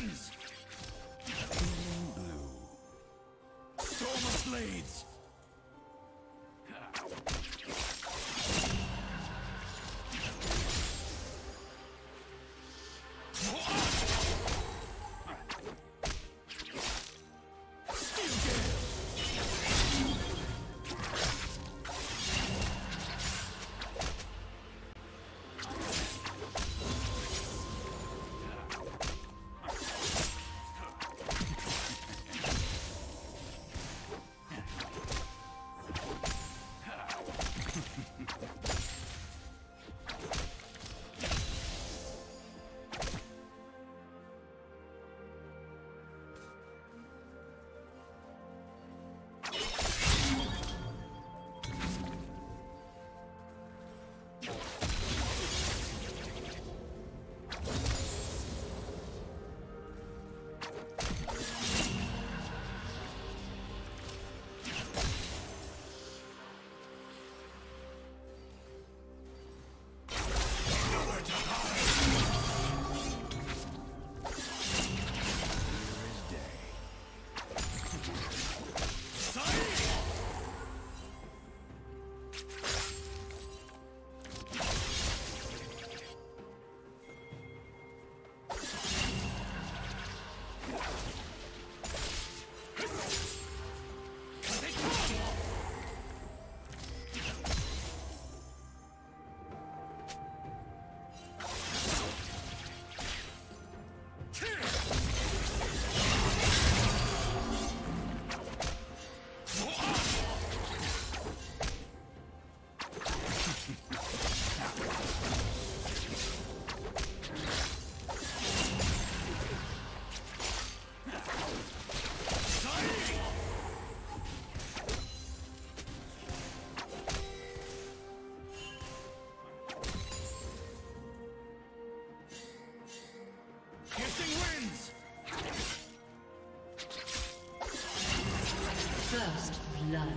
wins! Team Blue. Storm of Blades! First blood.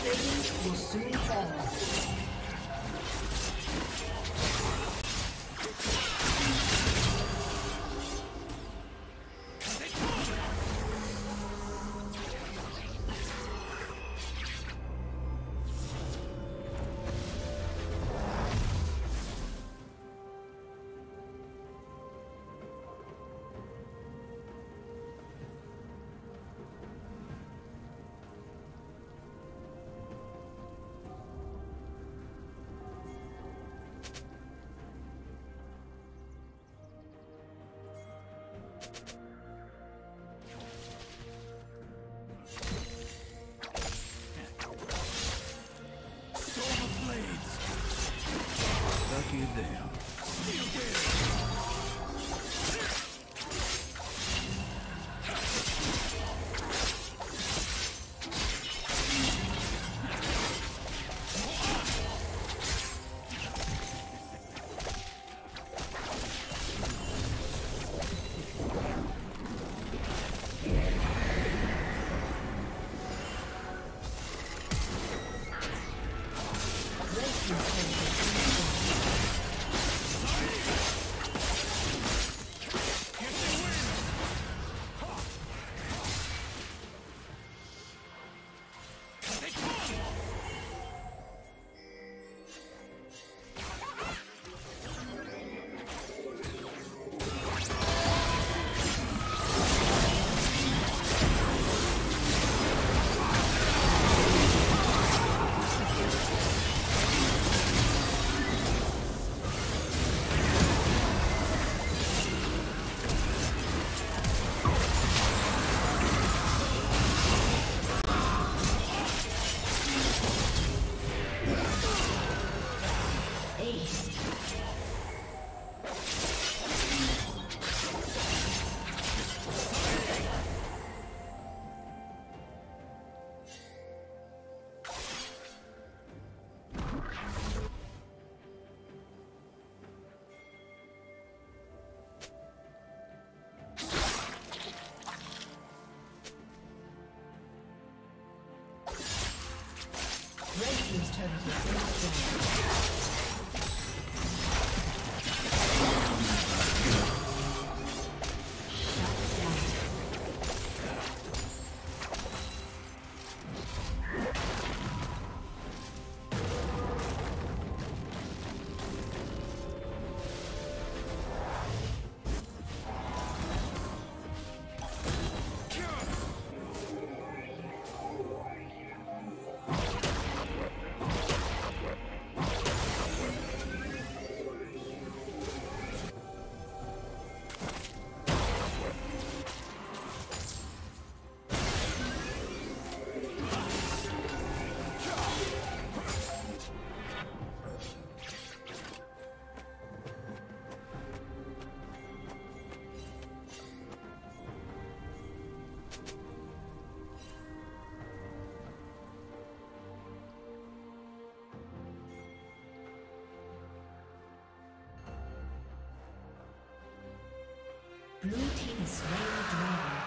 plating will soon fall. Blue team is slain the dragon.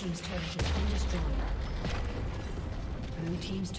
team's turret has been destroyed. Blue team's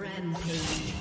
Rampage.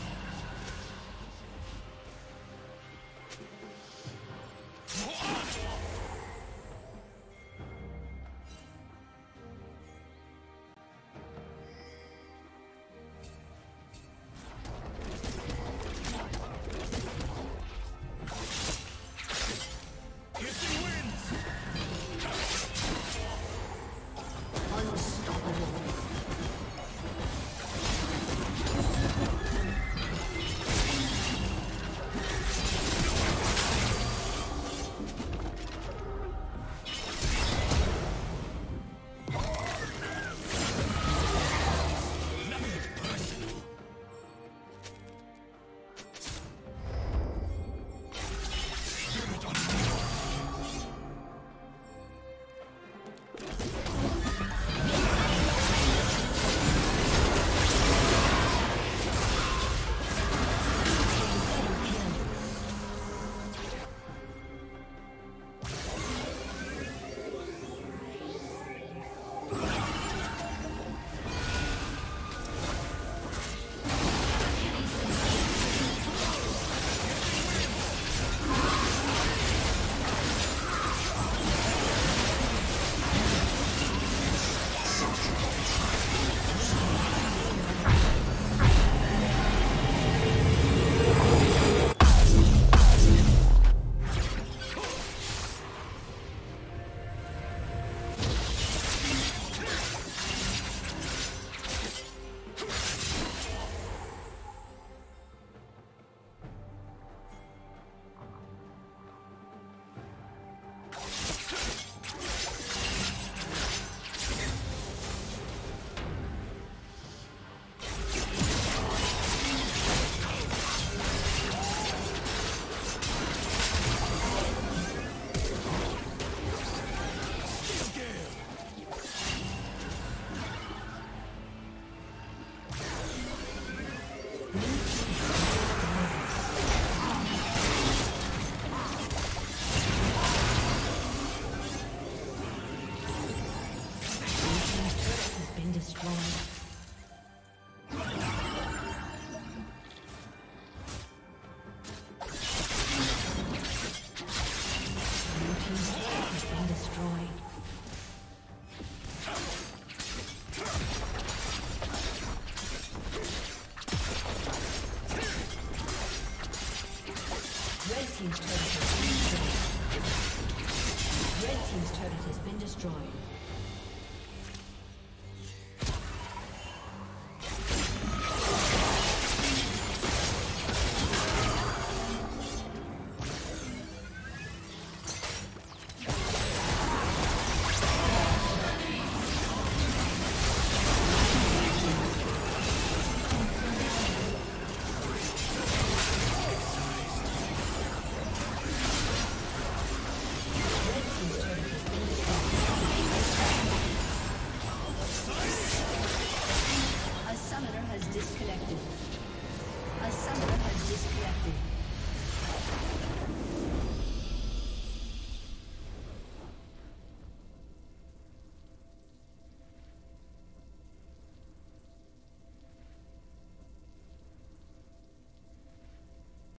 Red team's turret has been destroyed.